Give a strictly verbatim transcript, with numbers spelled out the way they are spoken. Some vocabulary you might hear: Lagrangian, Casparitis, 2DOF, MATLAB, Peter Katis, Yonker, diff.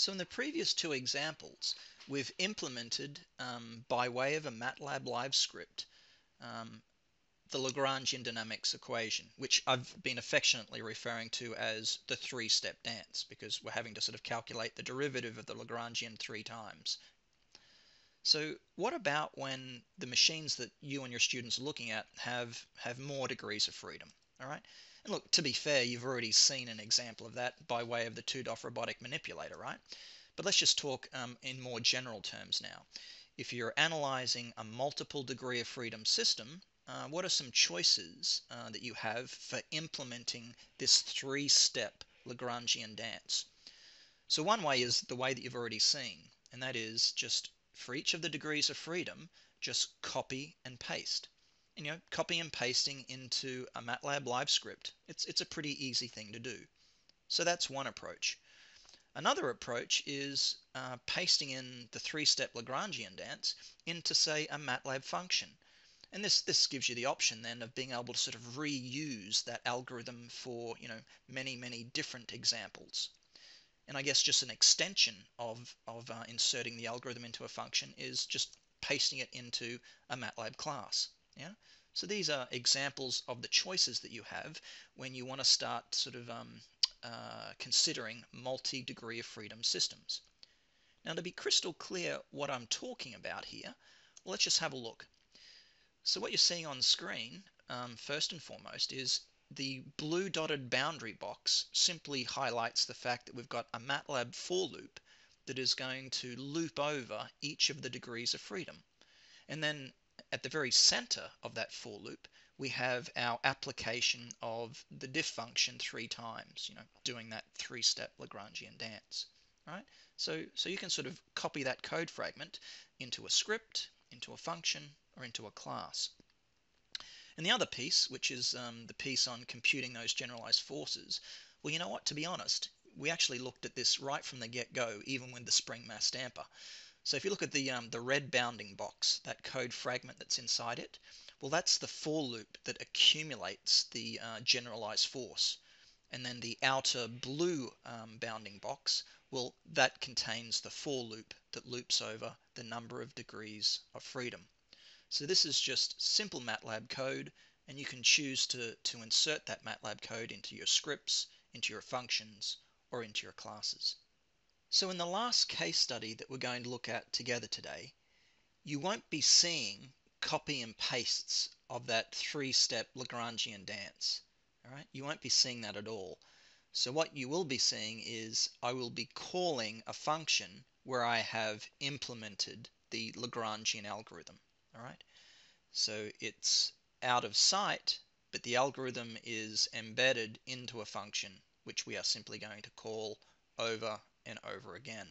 So in the previous two examples, we've implemented, um, by way of a MATLAB live script, um, the Lagrangian dynamics equation, which I've been affectionately referring to as the three-step dance, because we're having to sort of calculate the derivative of the Lagrangian three times. So what about when the machines that you and your students are looking at have, have more degrees of freedom? All right. And look, to be fair, you've already seen an example of that by way of the two D O F robotic manipulator, right? But let's just talk um, in more general terms now. If you're analyzing a multiple degree of freedom system, uh, what are some choices uh, that you have for implementing this three-step Lagrangian dance? So one way is the way that you've already seen, and that is just for each of the degrees of freedom, just copy and paste. And, you know, copy and pasting into a MATLAB live script, it's, it's a pretty easy thing to do. So that's one approach. Another approach is uh, pasting in the three-step Lagrangian dance into, say, a MATLAB function. And this, this gives you the option then of being able to sort of reuse that algorithm for, you know, many, many different examples. And I guess just an extension of, of uh, inserting the algorithm into a function is just pasting it into a MATLAB class. Yeah? So these are examples of the choices that you have when you want to start sort of um, uh, considering multi-degree of freedom systems. Now, to be crystal clear what I'm talking about here, well, let's just have a look. So what you're seeing on screen, um, first and foremost, is the blue dotted boundary box simply highlights the fact that we've got a MATLAB for loop that is going to loop over each of the degrees of freedom. And then at the very center of that for loop, we have our application of the diff function three times, you know, doing that three-step Lagrangian dance. Right? So, so you can sort of copy that code fragment into a script, into a function, or into a class. And the other piece, which is um, the piece on computing those generalized forces, well, you know what, to be honest, we actually looked at this right from the get-go, even with the spring mass damper. So if you look at the, um, the red bounding box, that code fragment that's inside it, well, that's the for loop that accumulates the uh, generalized force. And then the outer blue um, bounding box, well, that contains the for loop that loops over the number of degrees of freedom. So this is just simple MATLAB code, and you can choose to, to insert that MATLAB code into your scripts, into your functions, or into your classes. So in the last case study that we're going to look at together today, you won't be seeing copy and pastes of that three-step Lagrangian dance. All right? You won't be seeing that at all. So what you will be seeing is I will be calling a function where I have implemented the Lagrangian algorithm. All right, so it's out of sight, but the algorithm is embedded into a function, which we are simply going to call over and over again.